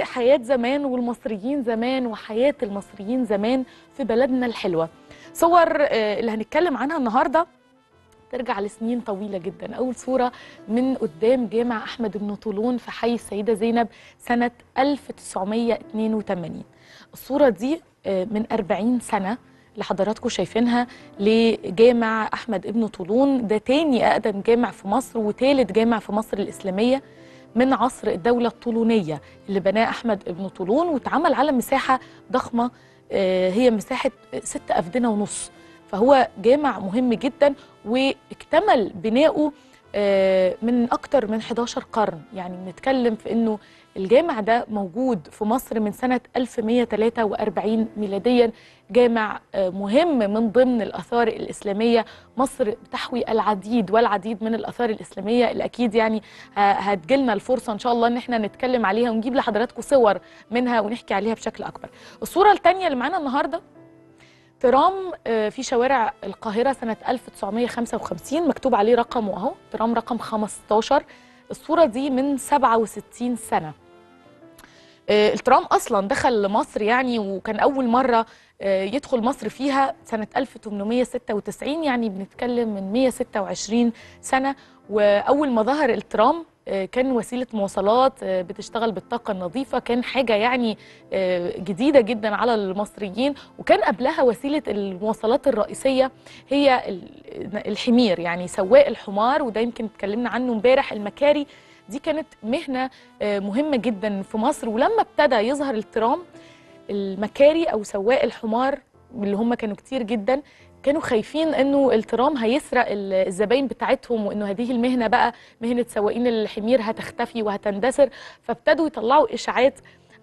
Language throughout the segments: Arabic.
حياة زمان والمصريين زمان وحياة المصريين زمان في بلدنا الحلوة. صور اللي هنتكلم عنها النهاردة ترجع لسنين طويلة جدا. أول صورة من قدام جامع أحمد بن طولون في حي السيدة زينب سنة 1982. الصورة دي من 40 سنة اللي حضراتكم شايفينها لجامع أحمد بن طولون، ده تاني أقدم جامع في مصر وتالت جامع في مصر الإسلامية من عصر الدولة الطولونية اللي بناه أحمد بن طولون، واتعمل على مساحة ضخمة هي مساحة 6 أفدنة ونص. فهو جامع مهم جدا واكتمل بناؤه من أكتر من 11 قرن. يعني بنتكلم في أنه الجامع ده موجود في مصر من سنة 1143 ميلاديا. جامع مهم من ضمن الآثار الإسلامية. مصر بتحوي العديد والعديد من الآثار الإسلامية اللي أكيد يعني هتجيلنا الفرصة إن شاء الله إن احنا نتكلم عليها ونجيب لحضراتكم صور منها ونحكي عليها بشكل أكبر. الصورة الثانية اللي معانا النهاردة ترام في شوارع القاهرة سنة 1955 مكتوب عليه رقمه أهو، ترام رقم 15. الصورة دي من 67 سنة. الترام أصلا دخل مصر يعني، وكان أول مرة يدخل مصر فيها سنة 1896، يعني بنتكلم من 126 سنة. وأول ما ظهر الترام كان وسيلة مواصلات بتشتغل بالطاقة النظيفة، كان حاجة يعني جديدة جدا على المصريين. وكان قبلها وسيلة المواصلات الرئيسية هي الحمير، يعني سواق الحمار، وده يمكن اتكلمنا عنه امبارح. المكاري دي كانت مهنة مهمة جدا في مصر، ولما ابتدى يظهر الترام المكاري أو سواق الحمار اللي هم كانوا كتير جدا كانوا خايفين انه الترام هيسرق الزباين بتاعتهم، وانه هذه المهنه بقى مهنه سواقين الحمير هتختفي وهتندثر. فابتدوا يطلعوا اشاعات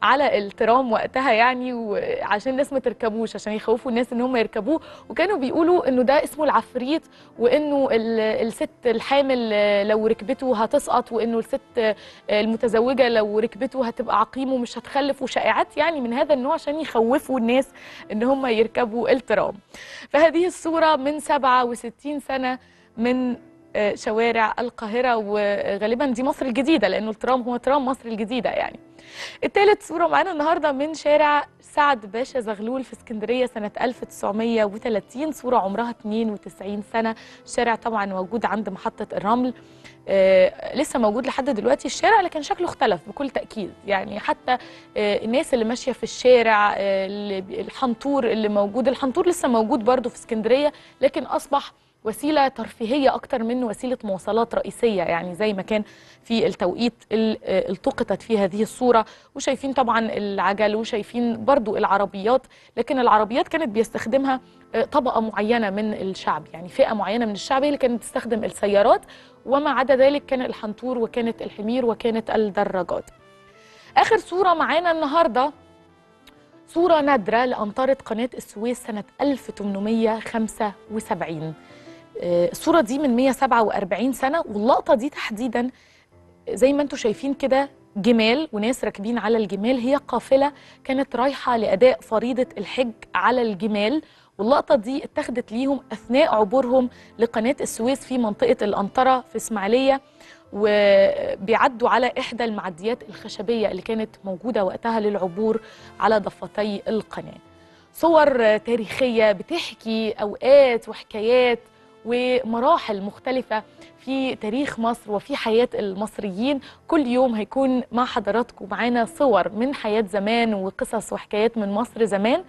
على الترام وقتها يعني، وعشان الناس ما تركبوش، عشان يخوفوا الناس ان هم يركبوه. وكانوا بيقولوا انه ده اسمه العفريت، وانه الست الحامل لو ركبته هتسقط، وانه الست المتزوجه لو ركبته هتبقى عقيم ومش هتخلف، وشائعات يعني من هذا النوع عشان يخوفوا الناس ان هم يركبوا الترام. فهذه الصوره من 67 سنه من شوارع القاهرة، وغالبا دي مصر الجديدة لأنه الترام هو ترام مصر الجديدة يعني. الثالث صورة معانا النهاردة من شارع سعد باشا زغلول في اسكندرية سنة 1930، صورة عمرها 92 سنة. الشارع طبعا موجود عند محطة الرمل، لسه موجود لحد دلوقتي الشارع، لكن شكله اختلف بكل تأكيد يعني. حتى الناس اللي ماشية في الشارع، الحنطور اللي موجود، الحنطور لسه موجود برضو في اسكندرية، لكن أصبح وسيلة ترفيهية أكتر منه وسيلة مواصلات رئيسية، يعني زي ما كان في التوقيت اللي التقطت فيه هذه الصورة. وشايفين طبعا العجل، وشايفين برضو العربيات، لكن العربيات كانت بيستخدمها طبقة معينة من الشعب، يعني فئة معينة من الشعب هي اللي كانت تستخدم السيارات، وما عدا ذلك كان الحنطور وكانت الحمير وكانت الدراجات. آخر صورة معانا النهاردة صورة نادرة لأمطار قناة السويس سنة 1875. الصورة دي من 147 سنة، واللقطة دي تحديدا زي ما انتم شايفين كده جمال وناس راكبين على الجمال. هي قافلة كانت رايحة لأداء فريضة الحج على الجمال، واللقطة دي اتخذت ليهم أثناء عبورهم لقناة السويس في منطقة الأنطرة في إسماعيلية، وبيعدوا على إحدى المعديات الخشبية اللي كانت موجودة وقتها للعبور على ضفتي القناة. صور تاريخية بتحكي أوقات وحكايات ومراحل مختلفة في تاريخ مصر وفي حياة المصريين. كل يوم هيكون مع حضراتكم معانا صور من حياة زمان وقصص وحكايات من مصر زمان.